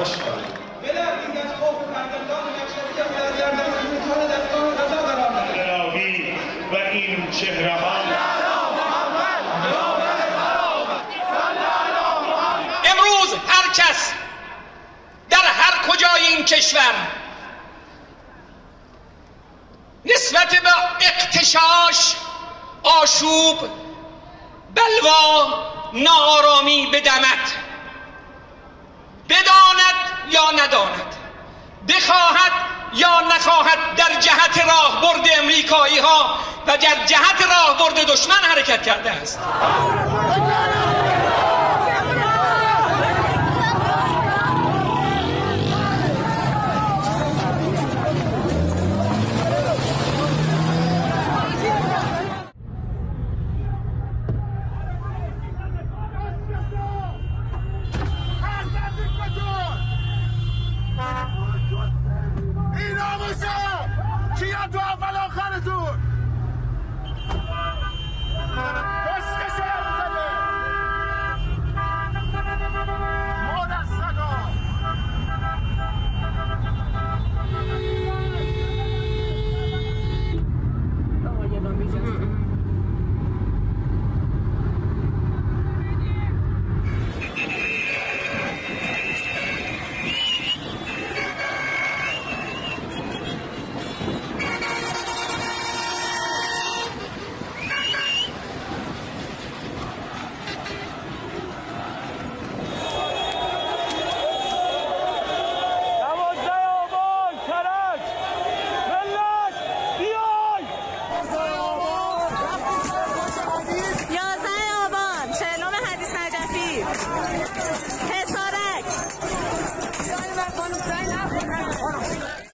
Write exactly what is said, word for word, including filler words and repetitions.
آشکاری بلغیدت خوف پردردان مجلسی از درگردن میتان دستان غذا قرار دهد و این چهره‌ها امروز هر کس در هر کجای این کشور نسبت به اغتشاش، آشوب، بلوا، ناآرامی بدمد، بداند یا نداند، بخواهد یا نخواهد، در جهت راه برد امریکایی ها و در جهت راه برد دشمن حرکت کرده است. Let's go.